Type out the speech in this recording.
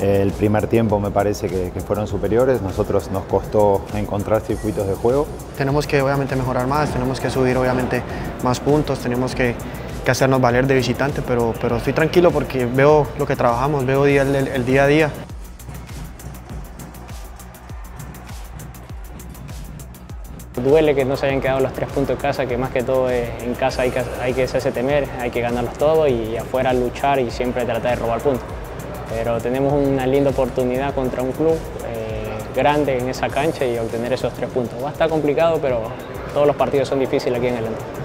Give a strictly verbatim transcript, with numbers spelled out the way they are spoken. El primer tiempo me parece que, que fueron superiores, nosotros nos costó encontrar circuitos de juego. Tenemos que obviamente mejorar más, tenemos que subir obviamente más puntos, tenemos que, que hacernos valer de visitante, pero, pero estoy tranquilo porque veo lo que trabajamos, veo el, el, el día a día. Duele que no se hayan quedado los tres puntos en casa, que más que todo en casa hay que, hay que hacerse temer, hay que ganarlos todos y afuera luchar y siempre tratar de robar puntos. Pero tenemos una linda oportunidad contra un club eh, grande en esa cancha y obtener esos tres puntos. Va a estar complicado, pero todos los partidos son difíciles aquí en el Atlántico.